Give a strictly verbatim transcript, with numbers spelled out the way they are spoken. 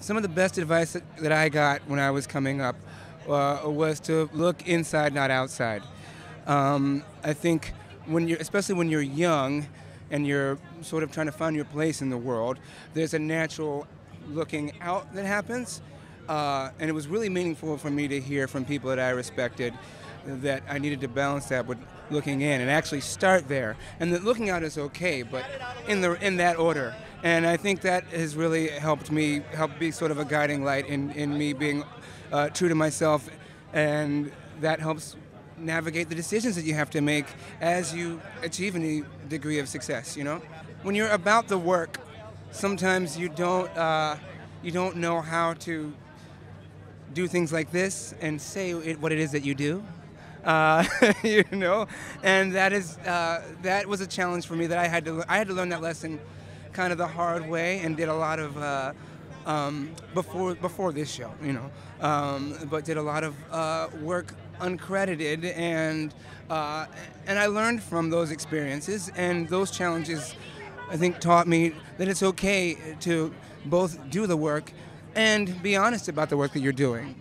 some of the best advice that I got when I was coming up uh, was to look inside, not outside. Um, I think when you're, especially when you're young and you're sort of trying to find your place in the world, there's a natural looking out that happens. Uh, and it was really meaningful for me to hear from people that I respected that I needed to balance that with looking in and actually start there. And that looking out is okay, but in the in that order. And I think that has really helped me, helped be sort of a guiding light in, in me being uh, true to myself. And that helps navigate the decisions that you have to make as you achieve any degree of success, you know? When you're about the work, sometimes you don't, uh, you don't know how to do things like this and say it, what it is that you do. Uh, you know, and that is uh, that was a challenge for me that I had to I had to learn that lesson, kind of the hard way, and did a lot of uh, um, before before this show, you know, um, but did a lot of uh, work uncredited, and uh, and I learned from those experiences, and those challenges, I think, taught me that it's okay to both do the work and be honest about the work that you're doing.